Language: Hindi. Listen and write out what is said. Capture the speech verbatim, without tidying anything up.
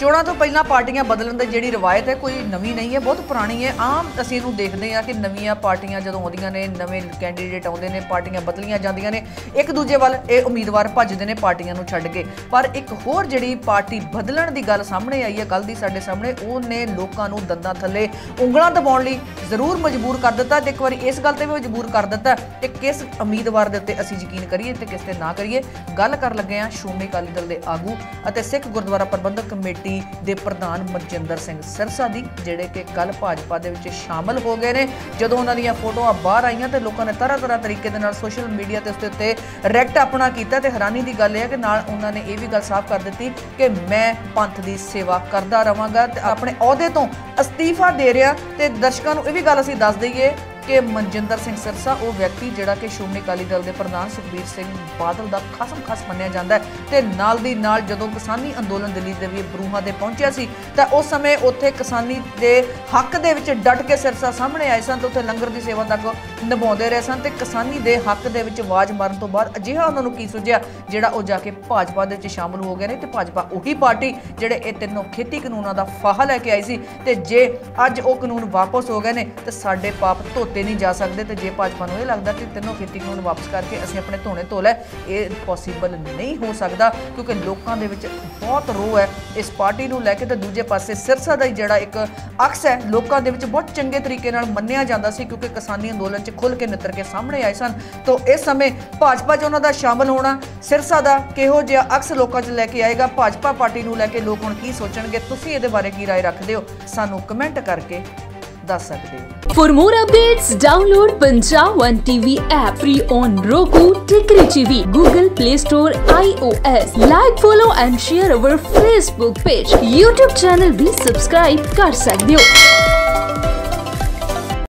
चोणों तो पहला पार्टियां बदलन की जी रिवायत है कोई नवी नहीं है, बहुत पुरानी है। आम असीं इहनूं देखते हैं कि नवीं पार्टियां जो आउंदियां ने नवे कैंडीडेट आउंदे ने पार्टियां बदलियां जांदियां ने, एक दूजे वाल ये उम्मीदवार भजदे ने पार्टियां नूं छड्ड के। पर एक होर जी पार्टी बदलण की गल सामने आई है कल दी साडे सामने, उहने लोकां नूं दंदां थल्ले उंगलां दबाउण लई जरूर मजबूर कर दिता। एक बार इस गल ते भी मजबूर कर दिता कि किस उम्मीदवार दे उत्ते असीं यकीन करिए ते किस ते ना करिए। गल कर लगे हां श्रोमणी अकाली दल दे आगू अते सिख गुरद्वारा प्रबंधक कमेटी दे प्रधान मनजिंदर सिंह सिरसा दी, जिहड़े कि कल भाजपा दे विच शामिल हो गए ने। जदों उन्हां दीयां फोटोआं बाहर आईयां ते लोकां ने तरह तरह तरीके दे नाल सोशल मीडिया ते उसदे उत्ते रैक्ट अपना कीता ते हैरानी दी गल है कि नाल उन्हां ने इह वी गल साफ कर दित्ती कि मैं पंथ दी सेवा करदा रहांगा ते अपने अहुदे तों अस्तीफा दे रिहा। ते दर्शकां नूं इह वी गल असीं दस दईए कि मनजिंदर सिंह सिरसा वो व्यक्ति जिहड़ा कि श्रोमणी अकाली दल के प्रधान सुखबीर सिंह बादल का खासम खास मनिया जाता है। तो नाल दी नाल जदों किसानी अंदोलन दिल्ली के भी बरूहां से पहुंचा सी तो उस समय उत्थे किसानी के हक के विच डट के सिरसा सामने आए सन, तो उत्थे लंगर की सेवा तक निभाते रहे सन। तो किसानी के हक के विच आवाज़ मारन तो बाद अजिहा उन्होंने की सुझिया जिहड़ा वो जाके भाजपा दे विच शामिल हो गए ने। तो भाजपा उही पार्टी जिहड़े ये तीनों खेती कानूनों का फाहा लैके आई सी, ते जे अज वो कानून वापस हो गए हैं तो साडे पाप धो ते नहीं जा सकते। तो जे भाजपा को यह लगता कि तीनों खेती कानून वापस करके असं अपने धोने धो लै, ये पॉसीबल नहीं हो सकता क्योंकि लोगों के बहुत रोह है इस पार्टी को लैके। तो दूजे पासे सिरसा का ही जोड़ा एक अक्स है लोगों के बहुत चंगे तरीके मनिया जाता सी क्योंकि किसानी अंदोलन खुल के नितर के सामने आए सन। तो इस समय भाजपा च उन्हों का शामिल होना, सिरसा का किहो जिहा अक्स लोगों च लैके आएगा, भाजपा पार्टी को लैके लोग हुण की सोचणगे, तुसीं इहदे बारे की राय रखदे हो सानूं कमेंट करके दस सकते। For more updates download Punjab one TV app, free on Roku, टिकरी TV, Google Play Store, I O S. Like, follow and share our Facebook page. YouTube channel भी सब्सक्राइब कर सकते हो।